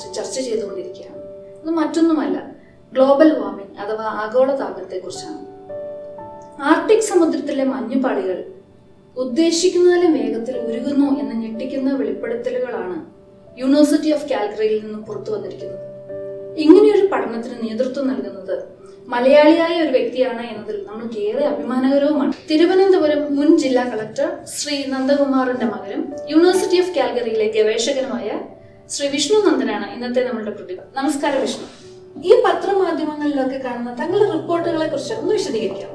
കുറിച്ച് ചർച്ച ചെയ്തുകൊണ്ടിരിക്കുകയാണ്. ഇത് മറ്റൊന്നുമല്ല, ഗ്ലോബൽ വാർമിംഗ് അഥവാ ആഗോളതാപനത്തെക്കുറിച്ചാണ്. ആർട്ടിക് സമുദ്രത്തിലെ മഞ്ഞുപാളികൾ ഉദ്ദേശിക്കുന്നതിലും വേഗത്തിൽ ഉരുകുന്നു എന്ന ഞെട്ടിക്കുന്ന വെളിപ്പെടുത്തലുകളാണ് യൂണിവേഴ്സിറ്റി ഓഫ് കാൽഗറിയിൽ നിന്നും പുറത്തു വന്നിരിക്കുന്നത്. ഇങ്ങനെയൊരു പഠനത്തിന് നേതൃത്വം നൽകുന്നത് മലയാളിയായ ഒരു വ്യക്തിയാണ് എന്നതിൽ നമുക്ക് ഏറെ അഭിമാനകരവുമാണ്. തിരുവനന്തപുരം മുൻ ജില്ലാ കളക്ടർ ശ്രീ നന്ദകുമാറിന്റെ മകനും യൂണിവേഴ്സിറ്റി ഓഫ് കാൽഗറിയിലെ ഗവേഷകനുമായ ശ്രീ വിഷ്ണു നന്ദനാണ് ഇന്നത്തെ നമ്മുടെ പ്രതിഭ. നമസ്കാരം വിഷ്ണു. ഈ പത്രമാധ്യമങ്ങളിലൊക്കെ കാണുന്ന തങ്ങളുടെ റിപ്പോർട്ടുകളെ കുറിച്ച് ഒന്ന് വിശദീകരിക്കാം.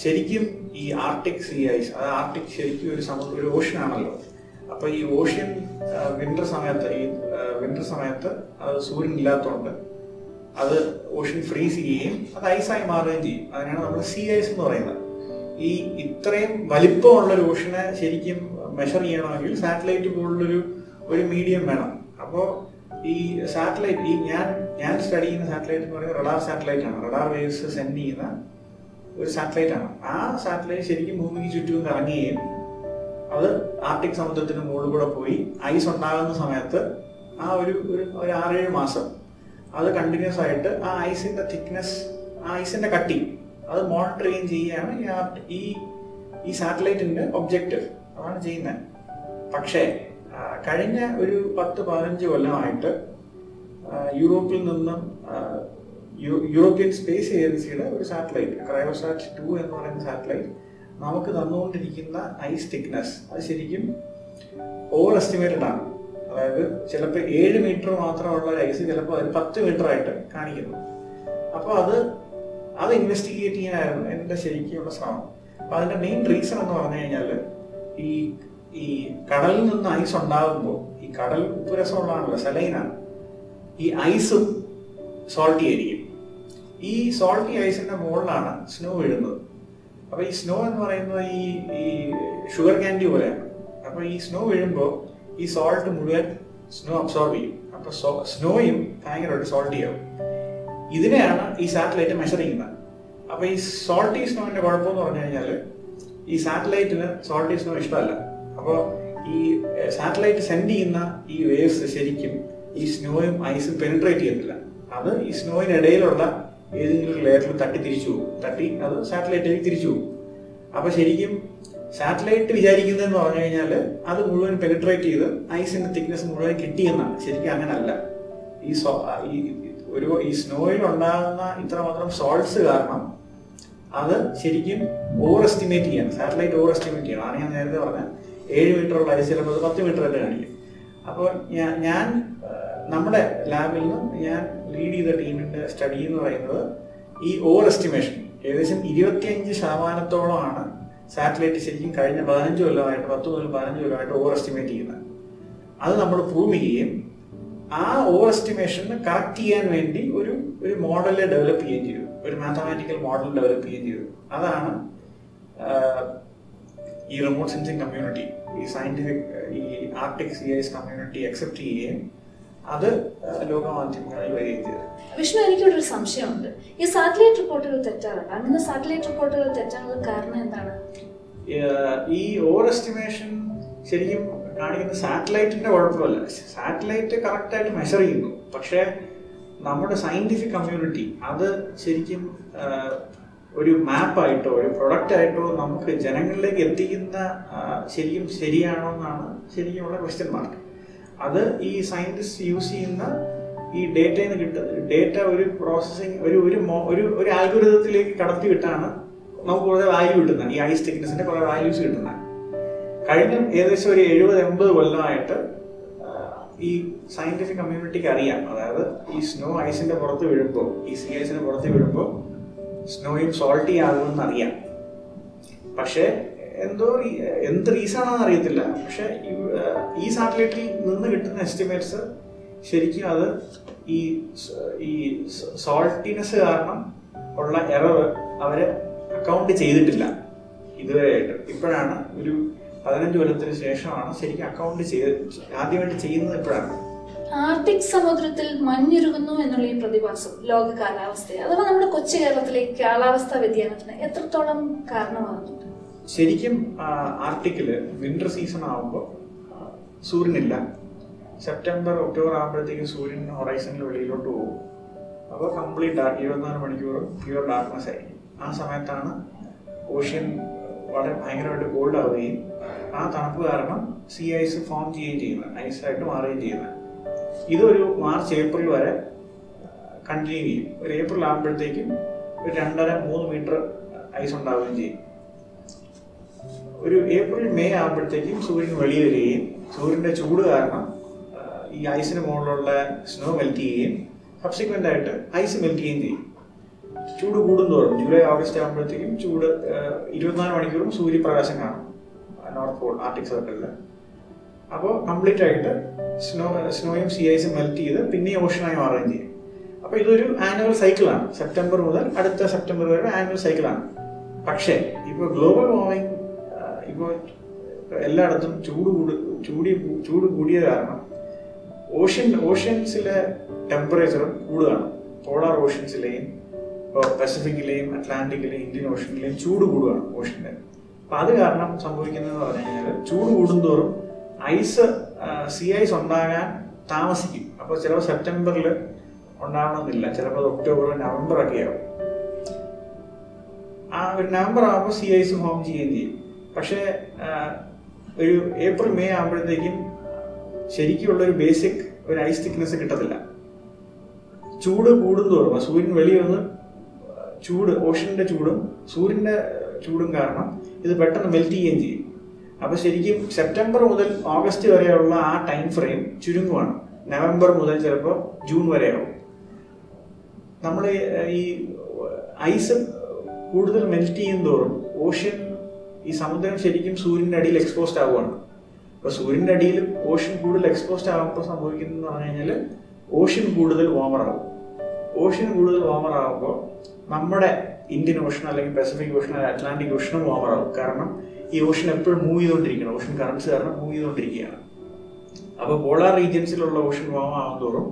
ശരിക്കും ഈ ആർട്ടിക് സി ഐസ്, ആർട്ടിക് ശരിക്കും ഒരു സമുദ്ര ഓഷൻ ആണല്ലോ. അപ്പൊ ഈ ഓഷ്യൻ വിന്റർ സമയത്ത് സൂര്യൻ ഇല്ലാത്തതുകൊണ്ട് അത് ഓഷ്യൻ ഫ്രീസ് ചെയ്യുകയും അത് ഐസായി മാറുകയും ചെയ്യും. അതിനാണ് നമ്മൾ സി ഐസ് എന്ന് പറയുന്നത്. ഈ ഇത്രയും വലിപ്പമുള്ള ഒരു ഓഷനെ ശരിക്കും മെഷർ ചെയ്യണമെങ്കിൽ സാറ്റലൈറ്റ് പോലുള്ളൊരു മീഡിയം വേണം. അപ്പോൾ ഈ സാറ്റലൈറ്റ്, ഈ ഞാൻ സ്റ്റഡി ചെയ്യുന്ന സാറ്റലൈറ്റ് എന്ന് പറയുന്നത് റഡാർ സാറ്റലൈറ്റ് ആണ്. റഡാർ വേവ്സ് സെൻഡ് ചെയ്യുന്ന ഒരു സാറ്റലൈറ്റ് ആണ്. ആ സാറ്റലൈറ്റ് ശരിക്കും ഭൂമിക്ക് ചുറ്റും കറങ്ങുകയും അത് ആർട്ടിക് സമുദ്രത്തിന് മുകളിൽ കൂടെ പോയി ഐസ് ഉണ്ടാകുന്ന സമയത്ത് ആ ഒരു 6-7 മാസം അത് കണ്ടിന്യൂസ് ആയിട്ട് ആ ഐസിന്റെ തിക്നെസ്, ആ ഐസിന്റെ കട്ടി അത് മോണിറ്റർ ചെയ്യുകയും ചെയ്യുകയാണ് ഈ ഈ സാറ്റലൈറ്റിന്റെ ഒബ്ജക്റ്റ്, അതാണ് ചെയ്യുന്നത്. പക്ഷേ കഴിഞ്ഞ ഒരു 10-15 കൊല്ലമായിട്ട് യൂറോപ്പിൽ നിന്നും യൂറോപ്യൻ സ്പേസ് ഏജൻസിയുടെ ഒരു സാറ്റലൈറ്റ്, ക്രയോസാറ്റ് 2 എന്ന് പറയുന്ന സാറ്റലൈറ്റ് നമുക്ക് തന്നുകൊണ്ടിരിക്കുന്ന ഐസ് തിക്നെസ് അത് ശരിക്കും ഓവർ എസ്റ്റിമേറ്റഡ് ആണ്. അതായത് ചിലപ്പോൾ 7 മീറ്റർ മാത്രമുള്ള ഒരു ഐസ് ചിലപ്പോൾ അതിൽ 10 മീറ്റർ ആയിട്ട് കാണിക്കുന്നു. അപ്പോൾ അത് ഇൻവെസ്റ്റിഗേറ്റ് ചെയ്യാനായിരുന്നു എൻ്റെ ശരിക്കുള്ള ശ്രമം. അപ്പം അതിൻ്റെ മെയിൻ റീസൺ എന്ന് പറഞ്ഞു കഴിഞ്ഞാൽ ഈ കടലിൽ നിന്ന് ഐസ് ഉണ്ടാകുമ്പോൾ ഈ കടൽ ഉപ്പുരസമുള്ളതാണല്ലോ, സലൈനാണ്. ഈ ഐസും സോൾട്ടി ആയിരിക്കും. ഈ സോൾട്ടി ഐസിൻ്റെ മുകളിലാണ് സ്നോ വീഴുന്നത്. അപ്പോൾ ഈ സ്നോ എന്ന് പറയുന്നത് ഈ ഷുഗർ കാൻഡി പോലെയാണ്. അപ്പോൾ ഈ സ്നോ വീഴുമ്പോൾ ഈ സോൾട്ട് മുഴുവൻ സ്നോ അബ്സോർബ് ചെയ്യും. അപ്പോൾ സ്നോയും ഭയങ്കരമായിട്ട് സോൾട്ടി ആവും. ഇതിനെയാണ് ഈ സാറ്റലൈറ്റ് മെഷർ ചെയ്യുന്നത്. അപ്പോൾ ഈ സോൾട്ടി സ്നോവിൻ്റെ കുഴപ്പമെന്ന് പറഞ്ഞു കഴിഞ്ഞാൽ ഈ സാറ്റലൈറ്റിന് സോൾട്ടി സ്നോ ഇഷ്ടമല്ല. അപ്പോൾ ഈ സാറ്റലൈറ്റ് സെൻഡ് ചെയ്യുന്ന ഈ വേവ്സ് ശരിക്കും ഈ സ്നോയും ഐസും പെനിട്രേറ്റ് ചെയ്യുന്നില്ല. അത് ഈ സ്നോയിനിടയിലുള്ള ഏതെങ്കിലും ഒരു ലെയറിൽ തട്ടി അത് സാറ്റലൈറ്റിലേക്ക് തിരിച്ചു പോകും. അപ്പോൾ ശരിക്കും സാറ്റലൈറ്റ് വിചാരിക്കുന്നതെന്ന് പറഞ്ഞു കഴിഞ്ഞാൽ അത് മുഴുവൻ പെനിട്രേറ്റ് ചെയ്ത് ഐസിൻ്റെ തിക്നെസ് മുഴുവൻ കിട്ടിയെന്നാണ്. ശരിക്കും അങ്ങനല്ല. ഈ സ്നോയിൽ ഉണ്ടാകുന്ന ഇത്രമാത്രം സോൾട്ട്സ് കാരണം അത് ശരിക്കും ഓവർ എസ്റ്റിമേറ്റ് ചെയ്യണം, സാറ്റലൈറ്റ് ഓവർ എസ്റ്റിമേറ്റ് ചെയ്യണം. ആണ് ഞാൻ നേരത്തെ പറഞ്ഞാൽ 7 മീറ്ററുള്ള ഐസ് ചിലപ്പോൾ അത് 10 മീറ്ററായിട്ട് കാണിക്കും. അപ്പോൾ ഞാൻ നമ്മുടെ ലാബിൽ നിന്ന് ഞാൻ ലീഡ് ചെയ്ത ടീമിൻ്റെ സ്റ്റഡി എന്ന് പറയുന്നത് ഈ ഓവർ എസ്റ്റിമേഷൻ ഏകദേശം 25%-ഓളമാണ് സാറ്റലൈറ്റ് ശരിക്കും കഴിഞ്ഞ 15 കൊല്ലമായിട്ട് 10 മുതൽ 15 കൊല്ലമായിട്ട് ഓവർ എസ്റ്റിമേറ്റ് ചെയ്യുന്നത്. അത് നമ്മൾ പ്രൂവ് ചെയ്യുകയും ആ ഓവർ എസ്റ്റിമേഷന് കറക്റ്റ് ചെയ്യാൻ വേണ്ടി ഒരു മോഡല് ഡെവലപ്പ് ചെയ്യുകയും ചെയ്തു, ഒരു മാത്തമാറ്റിക്കൽ മോഡൽ ഡെവലപ്പ് ചെയ്യുകയും ചെയ്തു. അതാണ് ഈ റിമോട്ട് സെൻസിങ് കമ്മ്യൂണിറ്റി, ഈ സയൻറ്റിഫിക്, ഈ Arctic sea ice community accept ചെയ്യുകയും അത് ലോകമാധ്യമങ്ങളിൽ വരികയും ചെയ്തു. വിഷ്ണു, എനിക്കിവിടെ ഒരു സംശയമുണ്ട്. ഈ സാറ്റലൈറ്റ് റിപ്പോർട്ടുകൾ തെറ്റാറുണ്ട്. അങ്ങനെ സാറ്റലൈറ്റ് റിപ്പോർട്ടുകൾ തെറ്റാനുള്ള കാരണം എന്താണ്? ഈ ഓവർ എസ്റ്റിമേഷൻ ശരിക്കും കാണിക്കുന്ന സാറ്റലൈറ്റിന്റെ കുഴപ്പമല്ല. സാറ്റലൈറ്റ് കറക്റ്റായിട്ട് മെഷർ ചെയ്യുന്നു. പക്ഷേ നമ്മുടെ സയൻറ്റിഫിക് കമ്മ്യൂണിറ്റി അത് ശരിക്കും ഒരു മാപ്പായിട്ടോ ഒരു പ്രൊഡക്റ്റായിട്ടോ നമുക്ക് ജനങ്ങളിലേക്ക് എത്തിക്കുന്ന ശരിക്കും ശരിയാണോ എന്നാണ് ശരിക്കുമുള്ള ക്വസ്റ്റ്യൻ മാർക്ക്. അത് ഈ സയൻറ്റിസ്റ്റ് യൂസ് ചെയ്യുന്ന ഈ ഡേറ്റയിൽ നിന്ന് കിട്ടുന്ന ഡേറ്റ ഒരു പ്രോസസ്സിങ് ഒരു ആൽഗോരിതത്തിലേക്ക് കടത്തിവിട്ടാണ് നമുക്ക് കുറേ വാല്യൂ കിട്ടുന്നത്, ഈ ഐസ് തിക്നെസ്സിൻ്റെ കുറേ വാല്യൂസ് കിട്ടുന്നത്. കഴിഞ്ഞ ഏകദേശം ഒരു 70-80 കൊല്ലമായിട്ട് ഈ സയൻറ്റിഫിക് കമ്മ്യൂണിറ്റിക്ക് അറിയാം. അതായത് ഈ സ്നോ ഐസിൻ്റെ പുറത്ത് വീഴുമ്പോൾ, ഈ സി ഐസിൻ്റെ പുറത്ത് വീഴുമ്പോൾ സ്നോയും സോൾട്ടി ആകുമെന്ന് അറിയാം. പക്ഷേ എന്ത് റീസണാണെന്ന് അറിയത്തില്ല. പക്ഷെ ഈ സാറ്റലൈറ്റിൽ നിന്ന് കിട്ടുന്ന എസ്റ്റിമേറ്റ്സ് ശരിക്കും അത് ഈ സോൾട്ടിനെസ് കാരണം ഉള്ള എറർ അവർ അക്കൗണ്ട് ചെയ്തിട്ടില്ല ഇതുവരെയായിട്ട്. ഇപ്പോഴാണ് ഒരു 15 കൊല്ലത്തിന് ശേഷമാണ് ശരിക്കും അക്കൗണ്ട് ആദ്യമായിട്ട് ചെയ്യുന്നത്. ഇപ്പോഴാണ് ആർട്ടിക് സമുദ്രത്തിൽ മഞ്ഞുരുകുന്നു എന്നുള്ള ഈ പ്രതിഭാസം ലോക കാലാവസ്ഥയെ അഥവാ നമ്മുടെ കൊച്ചു കേരളത്തിലെ കാലാവസ്ഥാ വ്യതിയാനത്തിന് എത്രത്തോളം കാരണമാകുന്നുണ്ട്? ശരിക്കും ആർട്ടിക്കില് വിന്റർ സീസൺ ആകുമ്പോൾ സൂര്യനില്ല, സെപ്റ്റംബർ ഒക്ടോബർ ആകുമ്പോഴത്തേക്ക് സൂര്യൻ ഹൊറൈസണിന് വെളിയിലോട്ട് പോകും. അപ്പോൾ കംപ്ലീറ്റ് ഡാർക്ക് 24 മണിക്കൂർ പ്യുവർ ഡാർക്ക്നെസ് ആയിരിക്കും. ആ സമയത്താണ് ഓഷ്യൻ വളരെ ഭയങ്കരമായിട്ട് കോൾഡ് ആവുകയും ആ തണുപ്പ് കാരണം സീ ഐസ് ഫോം ചെയ്യുകയും ചെയ്യുന്നത്, ഐസായിട്ട് മാറുകയും ചെയ്യുന്നത്. ഇതൊരു മാർച്ച് ഏപ്രിൽ വരെ കണ്ടിന്യൂ ചെയ്യും. ഒരു ഏപ്രിൽ ആകുമ്പോഴത്തേക്കും ഒരു 2.5-3 മീറ്റർ ഐസ് ഉണ്ടാവുകയും ചെയ്യും. ഒരു ഏപ്രിൽ മെയ് ആകുമ്പോഴത്തേക്കും സൂര്യൻ വെളിയിൽ വരികയും സൂര്യൻ്റെ ചൂട് കാരണം ഈ ഐസിന് മുകളിലുള്ള സ്നോ മെൽറ്റ് ചെയ്യുകയും സബ്സിക്വൻ്റ് ആയിട്ട് ഐസ് മെൽറ്റ് ചെയ്യുകയും ചെയ്യും. ചൂട് കൂടുന്തോറും ജൂലൈ ഓഗസ്റ്റ് ആകുമ്പോഴത്തേക്കും ചൂട് 24 മണിക്കൂറും സൂര്യപ്രകാശം കാണും നോർത്ത് പോൾ ആർട്ടിക് സർക്കിളിൽ. അപ്പോൾ കംപ്ലീറ്റ് ആയിട്ട് സ്നോയും സീ ഐസും മെൽറ്റ് ചെയ്ത് പിന്നെ ഓഷനായി മാറുകയും ചെയ്യും. അപ്പോൾ ഇതൊരു ആനുവൽ സൈക്കിളാണ്. സെപ്റ്റംബർ മുതൽ അടുത്ത സെപ്റ്റംബർ വരെ ആനുവൽ സൈക്കിളാണ്. പക്ഷേ ഇപ്പോൾ ഗ്ലോബൽ വാർമിംഗ് ഇപ്പോൾ എല്ലായിടത്തും ചൂട് കൂടിയ കാരണം ഓഷ്യൻസിലെ ടെമ്പറേച്ചറും കൂടുകയാണ്. പോളാർ ഓഷ്യൻസിലെയും ഇപ്പോൾ പസഫിക്കിലെയും അറ്റ്ലാന്റിക്കിലെയും ഇന്ത്യൻ ഓഷ്യനിലെയും ചൂട് കൂടുകയാണ് ഓഷ്യൻ്റെ. അപ്പം അത് കാരണം സംഭവിക്കുന്നതെന്ന് പറഞ്ഞു കഴിഞ്ഞാൽ ചൂട് കൂടുന്തോറും ഐസ് സീ ഐസ് ഉണ്ടാകാൻ താമസിക്കും. അപ്പോൾ ചിലപ്പോൾ സെപ്റ്റംബറിൽ ഉണ്ടാകണമെന്നില്ല, ചിലപ്പോൾ അത് ഒക്ടോബർ നവംബറൊക്കെ ആകും. ആ ഒരു നവംബർ ആകുമ്പോൾ സീ ഐസ് ഫോം ചെയ്യുകയും ചെയ്യും. പക്ഷേ ഒരു ഏപ്രിൽ മെയ് ആകുമ്പോഴത്തേക്കും ശരിക്കുള്ളൊരു ബേസിക് ഒരു ഐസ് തിക്നെസ് കിട്ടത്തില്ല. ചൂട് കൂടുന്തോറും സൂര്യൻ വെളിയിൽ വന്ന് ചൂട് ഓഷ്യൻ്റെ ചൂടും സൂര്യൻ്റെ ചൂടും കാരണം ഇത് പെട്ടെന്ന് മെൽറ്റ് ചെയ്യുകയും ചെയ്യും. അപ്പോൾ ശരിക്കും സെപ്റ്റംബർ മുതൽ ഓഗസ്റ്റ് വരെയുള്ള ആ ടൈം ഫ്രെയിം ചുരുങ്ങുവാണ്. നവംബർ മുതൽ ചിലപ്പോൾ ജൂൺ വരെയാവും. നമ്മൾ ഈ ഐസ് കൂടുതൽ മെൽറ്റ് ചെയ്യുന്തോറും ഓഷ്യൻ ഈ സമുദ്രം ശരിക്കും സൂര്യൻ്റെ അടിയിൽ എക്സ്പോസ്ഡ് ആവുകയാണ്. അപ്പോൾ സൂര്യൻ്റെ അടിയിൽ ഓഷ്യൻ കൂടുതൽ എക്സ്പോസ്ഡ് ആകുമ്പോൾ സംഭവിക്കുന്നതെന്ന് പറഞ്ഞു കഴിഞ്ഞാൽ ഓഷ്യൻ കൂടുതൽ വാമറാകും. ഓഷ്യൻ കൂടുതൽ വാമറാകുമ്പോൾ നമ്മുടെ ഇന്ത്യൻ ഓഷൻ അല്ലെങ്കിൽ പസഫിക് ഓഷൻ അല്ലെങ്കിൽ അറ്റ്ലാന്റിക് ഓഷനും വാമറാകും. കാരണം ഈ ഓഷ്യൻ എപ്പോഴും മൂവ് ചെയ്തുകൊണ്ടിരിക്കുകയാണ്. ഓഷ്യൻ കറൻസ് കാരണം മൂവ് ചെയ്തുകൊണ്ടിരിക്കുകയാണ്. അപ്പോൾ പോളാർ റീജിയൻസിലുള്ള ഓഷ്യൻ വാമ ആകുന്തോറും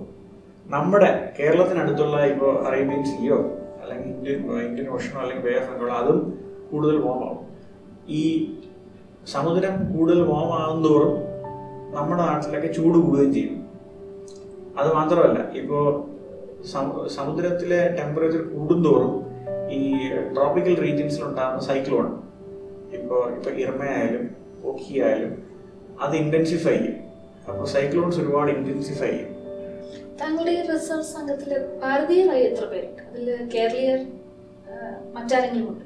നമ്മുടെ കേരളത്തിനടുത്തുള്ള ഇപ്പോൾ അറേബ്യൻ സീയോ അല്ലെങ്കിൽ ഇന്ത്യൻ ഓഷനോ അല്ലെങ്കിൽ ബേ ഓഫ് ബംഗാൾ അതും കൂടുതൽ വാമാകും. ഈ സമുദ്രം കൂടുതൽ വാമാകുന്തോറും നമ്മുടെ നാട്ടിലൊക്കെ ചൂട് കൂടുകയും ചെയ്യും. അത് മാത്രമല്ല ഇപ്പോൾ സമുദ്രത്തിലെ ടെമ്പറേച്ചർ കൂടുന്തോറും ഈ ട്രോപ്പിക്കൽ റീജിയൻസിലുണ്ടാകുന്ന സൈക്ലോൺ ഇപ്പോൾ ഇർമയായാലും ഓഖി ആയാലും അത് ഇൻറ്റൻസിഫൈ ചെയ്യും. അപ്പോൾ സൈക്ലോൺസ് ഒരുപാട് ഇൻറ്റൻസിഫൈ ചെയ്യും. താങ്കളുടെ ഈ റിസർച്ച് സംഘത്തിൽ ഭാരതീയരായി എത്ര പേരുണ്ട്? അതിൽ കേരളീയർ മറ്റാരെങ്കിലും ഉണ്ട്?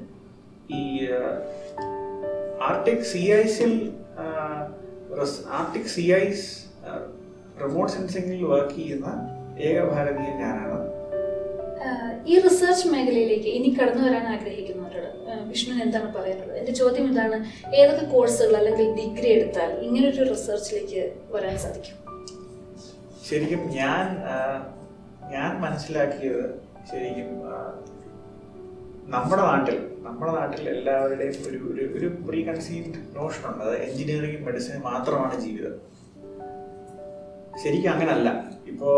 ഈ ആർട്ടിക് സി ഐസിൽ റിമോട്ട് സെൻസിംഗിൽ വർക്ക് ചെയ്യുന്ന ഏക ഭാരതീയൻ ഞാനാണ്. ഈ റിസർച്ച് മേഖലയിലേക്ക് ഇനി കടന്നു വരാൻ ആഗ്രഹിക്കുന്നവരോട് വിഷ്ണു എന്താണ് പറയാനുള്ളത്? എൻ്റെ ചോദ്യം ഇതാണ്, ഏതൊക്കെ കോഴ്സുകൾ അല്ലെങ്കിൽ ഡിഗ്രി എടുത്താൽ ഇങ്ങനൊരു റിസർച്ചിലേക്ക് വരാൻ സാധിക്കും? ശരിക്കും ഞാൻ മനസ്സിലാക്കിയത് ശരിക്കും നമ്മുടെ നാട്ടിൽ എല്ലാവരുടെയും ഒരു പ്രീകൺസീവ്ഡ് നോഷനുണ്ട്, അത് എൻജിനീയറിംഗ് മെഡിസിൻ മാത്രമാണ് ജീവിതം. ശരിക്കും അങ്ങനല്ല. ഇപ്പോൾ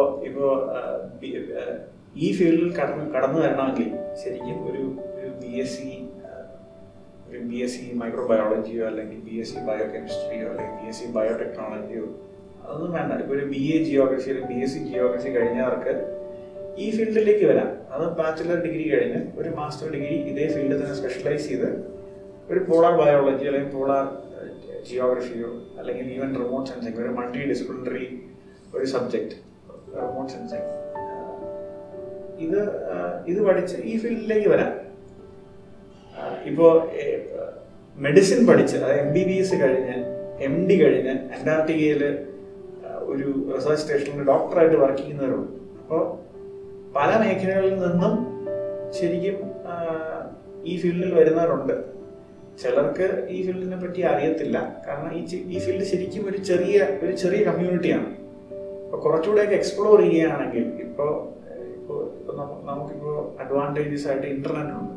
ഈ ഫീൽഡിൽ കടന്നു വരണമെങ്കിൽ ശരിക്കും ഒരു ബി എസ് സി മൈക്രോബയോളജിയോ അല്ലെങ്കിൽ BSc ബയോകെമിസ്ട്രിയോ അല്ലെങ്കിൽ BSc ബയോടെക്നോളജിയോ അതൊന്നും വേണ്ട. ഇപ്പോൾ ഒരു BA ജിയോഗ്രഫി അല്ലെങ്കിൽ BSc ജിയോഗ്രഫി കഴിഞ്ഞവർക്ക് ഈ ഫീൽഡിലേക്ക് വരാം. അത് ബാച്ചിലർ ഡിഗ്രി കഴിഞ്ഞ് ഒരു മാസ്റ്റർ ഡിഗ്രി ഇതേ ഫീൽഡിൽ തന്നെ സ്പെഷ്യലൈസ് ചെയ്ത് ഒരു പോളാർ ബയോളജി അല്ലെങ്കിൽ പോളാർ ജിയോഗ്രഫിയോ അല്ലെങ്കിൽ ഈവൻ റിമോട്ട് സെൻസിങ്, ഒരു മൾട്ടി ഡിസിപ്ലിനറി ഒരു സബ്ജക്റ്റ് റിമോട്ട് സെൻസിങ്, ഇത് പഠിച്ച് ഈ ഫീൽഡിലേക്ക് വരാം. ഇപ്പോൾ മെഡിസിൻ പഠിച്ച് അതായത് MBBS കഴിഞ്ഞ് MD കഴിഞ്ഞ് അന്റാർട്ടിക്കയിൽ ഒരു റിസർച്ച് സ്റ്റേഷനിൽ ഡോക്ടറായിട്ട് വർക്ക് ചെയ്യുന്നവരുണ്ട്. അപ്പോൾ പല മേഖലകളിൽ നിന്നും ശരിക്കും ഈ ഫീൽഡിൽ വരുന്നവരുണ്ട്. ചിലർക്ക് ഈ ഫീൽഡിനെ പറ്റി അറിയത്തില്ല, കാരണം ഈ ഫീൽഡ് ശരിക്കും ഒരു ചെറിയ കമ്മ്യൂണിറ്റിയാണ്. ഇപ്പോൾ കുറച്ചുകൂടെയൊക്കെ എക്സ്പ്ലോർ ചെയ്യുകയാണെങ്കിൽ ഇപ്പോൾ നമുക്കിപ്പോൾ അഡ്വാൻറ്റേജസ് ആയിട്ട് ഇൻ്റർനെറ്റ് ഉണ്ട്.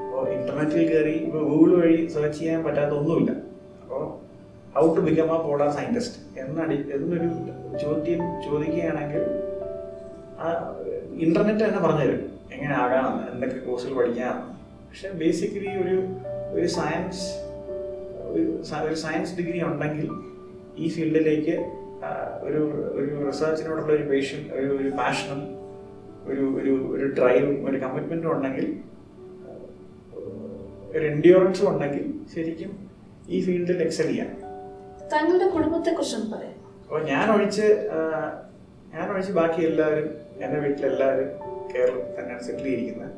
അപ്പോൾ ഇൻ്റർനെറ്റിൽ കയറി ഇപ്പോൾ ഗൂഗിൾ വഴി സെർച്ച് ചെയ്യാൻ പറ്റാത്ത ഒന്നുമില്ല. അപ്പോൾ how to become a polar scientist എന്നൊരു ചോദ്യം ചോദിക്കുകയാണെങ്കിൽ ഇൻ്റർനെറ്റ് തന്നെ പറഞ്ഞുതരും എങ്ങനെ ആകാമെന്ന്, എന്തൊക്കെ കോഴ്സുകൾ പഠിക്കാമെന്ന്. പക്ഷെ ബേസിക്കലി ഒരു സയൻസ് ഡിഗ്രി ഉണ്ടെങ്കിൽ ഈ ഫീൽഡിലേക്ക് ഒരു റിസർച്ചിനോടുള്ള ഒരു പേഷൻ, ഒരു പാഷനും ഒരു ഡ്രൈവും ഒരു കമ്മിറ്റ്മെൻറ്റും ഉണ്ടെങ്കിൽ, ഒരു എൻഡ്യൂറൻസും ഉണ്ടെങ്കിൽ ശരിക്കും ഈ ഫീൽഡിൽ എക്സൽ ചെയ്യാം. താങ്കളുടെ കുടുംബത്തെക്കുറിച്ചൊന്നും പറയാം. അപ്പോൾ ഞാൻ ഒഴിച്ച് ബാക്കി എല്ലാവരും, എൻ്റെ വീട്ടിലെല്ലാവരും കേരളത്തിൽ തന്നെയാണ് സെറ്റിൽ ചെയ്തിരിക്കുന്നത്.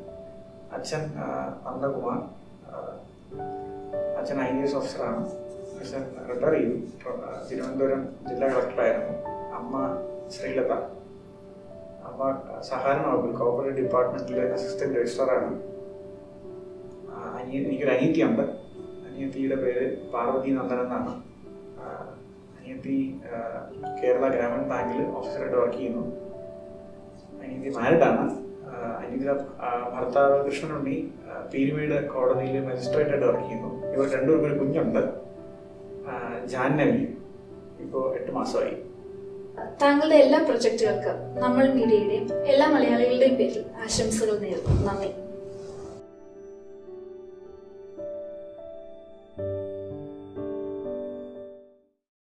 അച്ഛൻ നന്ദകുമാർ, അച്ഛൻ IAS ഓഫീസറാണ്. അച്ഛൻ റിട്ടയർ ചെയ്തു, തിരുവനന്തപുരം ജില്ലാ കളക്ടറായിരുന്നു. അമ്മ ശ്രീലത, അമ്മ സഹകരണ വകുപ്പിൽ കോർപ്പറേറ്റ് ഡിപ്പാർട്ട്മെൻറ്റിലെ അസിസ്റ്റൻറ്റ് രജിസ്ട്രാറാണ്. എനിക്കൊരു അനിയത്തിയുണ്ട്. അനിയത്തിയുടെ പേര് പാർവതി നന്ദൻ എന്നാണ്. അനിയത്തി കേരള ഗ്രാമീൺ ബാങ്കിൽ ഓഫീസറായിട്ട് വർക്ക് ചെയ്യുന്നു. അനിയത്തി മാരിഡാണ്. അനിയത്തിയുടെ ഭർത്താവ് കൃഷ്ണനുണ്ണി പീരുമേട് കോടതിയിൽ മജിസ്ട്രേറ്റായിട്ട് വർക്ക് ചെയ്യുന്നു. ഇവർ രണ്ടുപേർക്കും ഒരു കുഞ്ഞുണ്ട്, ജാഹ്നവി. ഇപ്പോൾ 8 മാസമായി. താങ്കളുടെ എല്ലാ പ്രൊജക്റ്റുകൾക്കും നമ്മൾ മീഡിയയുടെയും എല്ലാ മലയാളികളുടെയും പേരിൽ ആശംസകൾ നേരുന്നു. നന്ദി.